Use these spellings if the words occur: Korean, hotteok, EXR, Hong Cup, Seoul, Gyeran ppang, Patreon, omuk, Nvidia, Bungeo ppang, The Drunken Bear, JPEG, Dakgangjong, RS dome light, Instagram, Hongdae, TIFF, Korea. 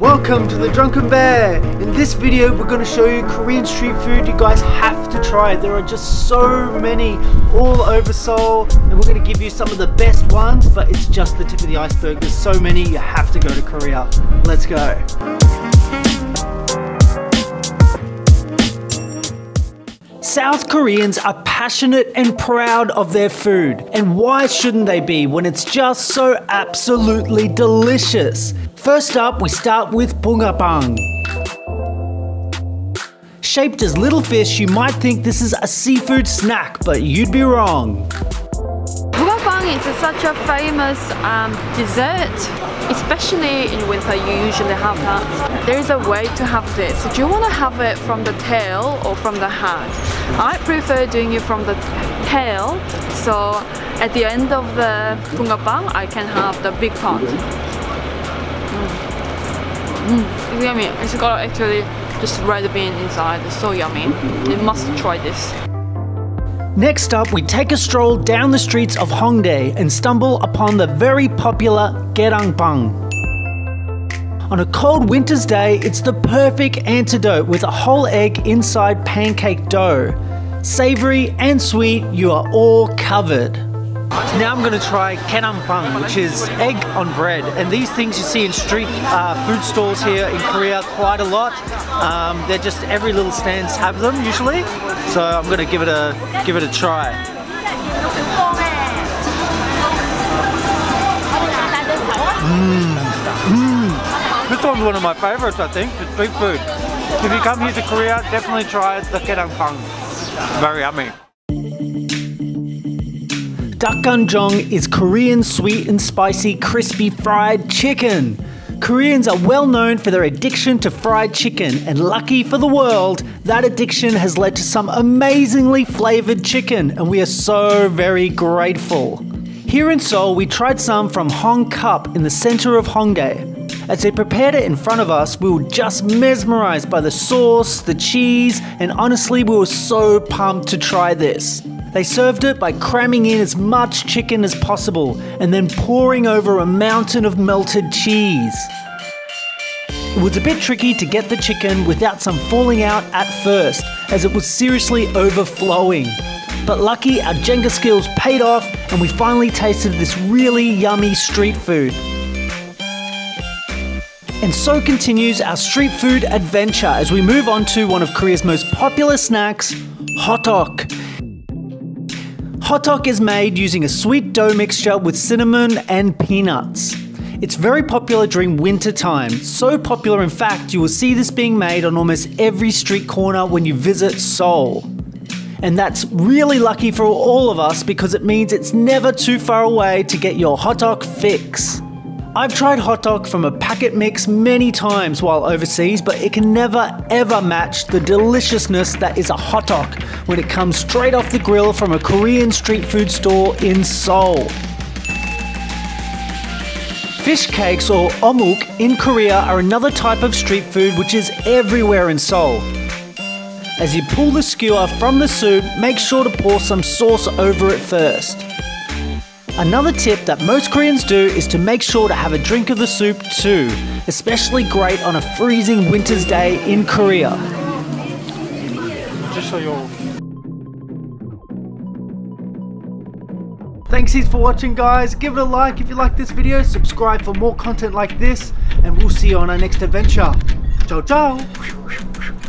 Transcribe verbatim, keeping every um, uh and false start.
Welcome to The Drunken Bear! In this video we're going to show you Korean street food you guys have to try. There are just so many all over Seoul and we're going to give you some of the best ones, but it's just the tip of the iceberg. There's so many, you have to go to Korea. Let's go! South Koreans are passionate and proud of their food. And why shouldn't they be when it's just so absolutely delicious? First up, we start with Bungeo ppang. Shaped as little fish, you might think this is a seafood snack, but you'd be wrong. Bungeo ppang is such a famous um, dessert, especially in winter. You usually have that. There is a way to have this. Do you want to have it from the tail or from the head? I prefer doing it from the tail. So at the end of the Bungeo ppang, I can have the big part. Mm. It's yummy. It's got actually just red bean inside. It's so yummy. You must try this. Next up, we take a stroll down the streets of Hongdae and stumble upon the very popular Gyeran ppang. On a cold winter's day, it's the perfect antidote with a whole egg inside pancake dough. Savory and sweet, you are all covered. Now I'm going to try Gyeran ppang, which is egg on bread. And these things you see in street uh, food stalls here in Korea quite a lot. Um, they're just, every little stands have them usually. So I'm going to give it a give it a try. Mmm. Mmm. This one's one of my favorites, I think. It's street food. If you come here to Korea, definitely try the Gyeran ppang. Very yummy. Dakgangjong is Korean sweet and spicy crispy fried chicken. Koreans are well known for their addiction to fried chicken, and lucky for the world, that addiction has led to some amazingly flavored chicken, and we are so very grateful. Here in Seoul, we tried some from Hong Cup in the center of Hongdae. As they prepared it in front of us, we were just mesmerized by the sauce, the cheese, and honestly, we were so pumped to try this. They served it by cramming in as much chicken as possible and then pouring over a mountain of melted cheese. It was a bit tricky to get the chicken without some falling out at first, as it was seriously overflowing. But lucky our Jenga skills paid off and we finally tasted this really yummy street food. And so continues our street food adventure as we move on to one of Korea's most popular snacks, hotteok. Hotteok is made using a sweet dough mixture with cinnamon and peanuts. It's very popular during winter time. So popular, in fact, you will see this being made on almost every street corner when you visit Seoul. And that's really lucky for all of us because it means it's never too far away to get your hotteok fix. I've tried hotteok from a packet mix many times while overseas, but it can never ever match the deliciousness that is a hotteok when it comes straight off the grill from a Korean street food store in Seoul. Fish cakes, or omuk, in Korea are another type of street food which is everywhere in Seoul. As you pull the skewer from the soup, make sure to pour some sauce over it first. Another tip that most Koreans do is to make sure to have a drink of the soup too, especially great on a freezing winter's day in Korea. Thanks heaps for watching, guys. Give it a like if you like this video, subscribe for more content like this, and we'll see you on our next adventure. Ciao ciao!